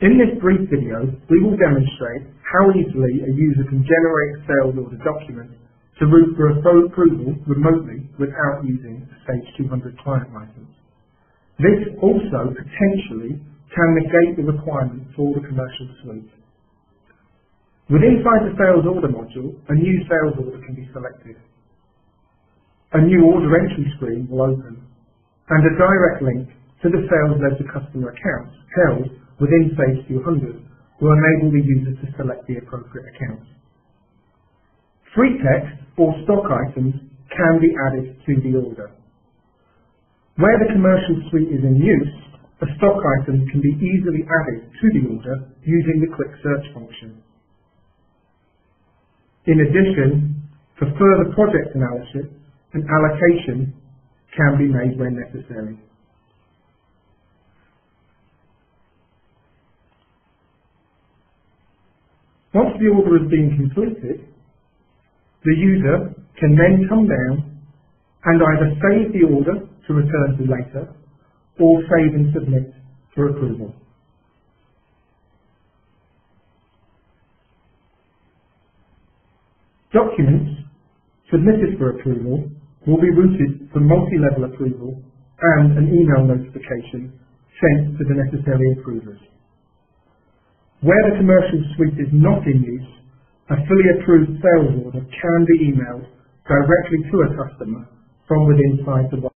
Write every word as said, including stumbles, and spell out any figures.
In this brief video, we will demonstrate how easily a user can generate a sales order document to route for approval remotely without using a Sage two hundred client license. This also potentially can negate the requirement for the commercial suite. With inside the sales order module, a new sales order can be selected. A new order entry screen will open, and a direct link to the sales ledger customer accounts held within Sage two hundred will enable the user to select the appropriate account. Free text or stock items can be added to the order. Where the commercial suite is in use, a stock item can be easily added to the order using the quick search function. In addition, for further project analysis, an allocation can be made when necessary. Once the order has been completed, the user can then come down and either save the order to return to later, or save and submit for approval. Documents submitted for approval will be routed for multi-level approval and an email notification sent to the necessary approvers. Where the commercial suite is not in use, a fully approved sales order can be emailed directly to a customer from within the